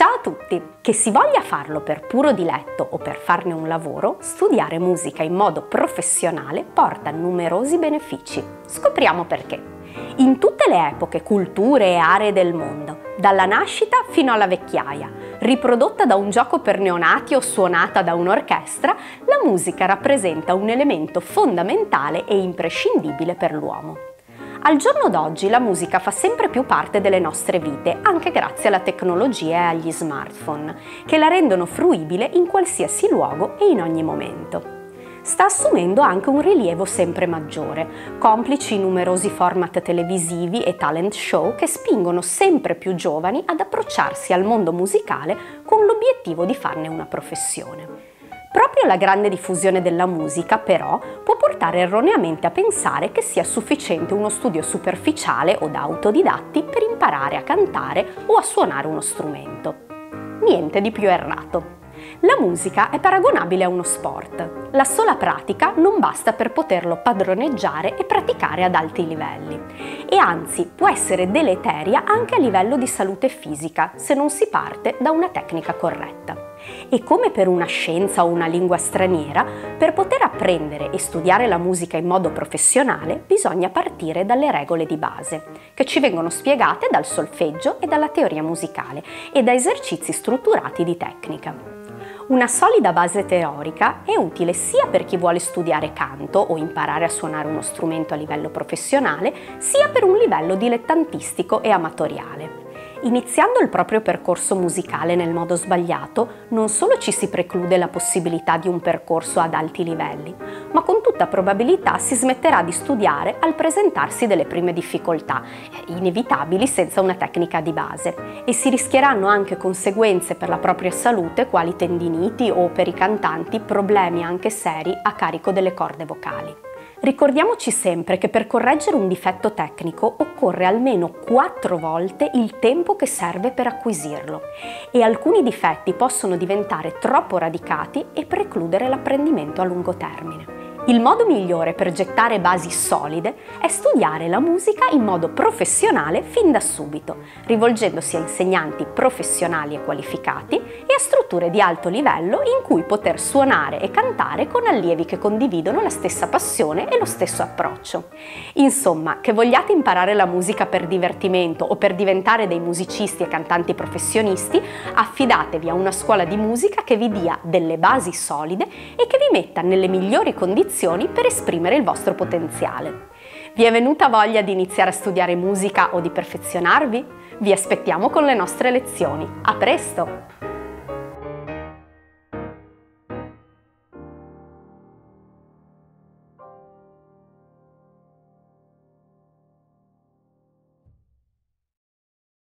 Ciao a tutti! Che si voglia farlo per puro diletto o per farne un lavoro, studiare musica in modo professionale porta numerosi benefici. Scopriamo perché. In tutte le epoche, culture e aree del mondo, dalla nascita fino alla vecchiaia, riprodotta da un gioco per neonati o suonata da un'orchestra, la musica rappresenta un elemento fondamentale e imprescindibile per l'uomo. Al giorno d'oggi la musica fa sempre più parte delle nostre vite, anche grazie alla tecnologia e agli smartphone, che la rendono fruibile in qualsiasi luogo e in ogni momento. Sta assumendo anche un rilievo sempre maggiore, complici i numerosi format televisivi e talent show che spingono sempre più giovani ad approcciarsi al mondo musicale con l'obiettivo di farne una professione. Proprio la grande diffusione della musica, però, può portare erroneamente a pensare che sia sufficiente uno studio superficiale o da autodidatti per imparare a cantare o a suonare uno strumento. Niente di più errato. La musica è paragonabile a uno sport. La sola pratica non basta per poterlo padroneggiare e praticare ad alti livelli. E anzi, può essere deleteria anche a livello di salute fisica, se non si parte da una tecnica corretta. E come per una scienza o una lingua straniera, per poter apprendere e studiare la musica in modo professionale bisogna partire dalle regole di base, che ci vengono spiegate dal solfeggio e dalla teoria musicale e da esercizi strutturati di tecnica. Una solida base teorica è utile sia per chi vuole studiare canto o imparare a suonare uno strumento a livello professionale, sia per un livello dilettantistico e amatoriale. Iniziando il proprio percorso musicale nel modo sbagliato, non solo ci si preclude la possibilità di un percorso ad alti livelli, ma con tutta probabilità si smetterà di studiare al presentarsi delle prime difficoltà, inevitabili senza una tecnica di base, e si rischieranno anche conseguenze per la propria salute, quali tendiniti o, per i cantanti, problemi anche seri a carico delle corde vocali. Ricordiamoci sempre che per correggere un difetto tecnico occorre almeno 4 volte il tempo che serve per acquisirlo, e alcuni difetti possono diventare troppo radicati e precludere l'apprendimento a lungo termine. Il modo migliore per gettare basi solide è studiare la musica in modo professionale fin da subito, rivolgendosi a insegnanti professionali e qualificati e a strutture di alto livello in cui poter suonare e cantare con allievi che condividono la stessa passione e lo stesso approccio. Insomma, che vogliate imparare la musica per divertimento o per diventare dei musicisti e cantanti professionisti, affidatevi a una scuola di musica che vi dia delle basi solide e che vi metta nelle migliori condizioni per esprimere il vostro potenziale. Vi è venuta voglia di iniziare a studiare musica o di perfezionarvi? Vi aspettiamo con le nostre lezioni. A presto!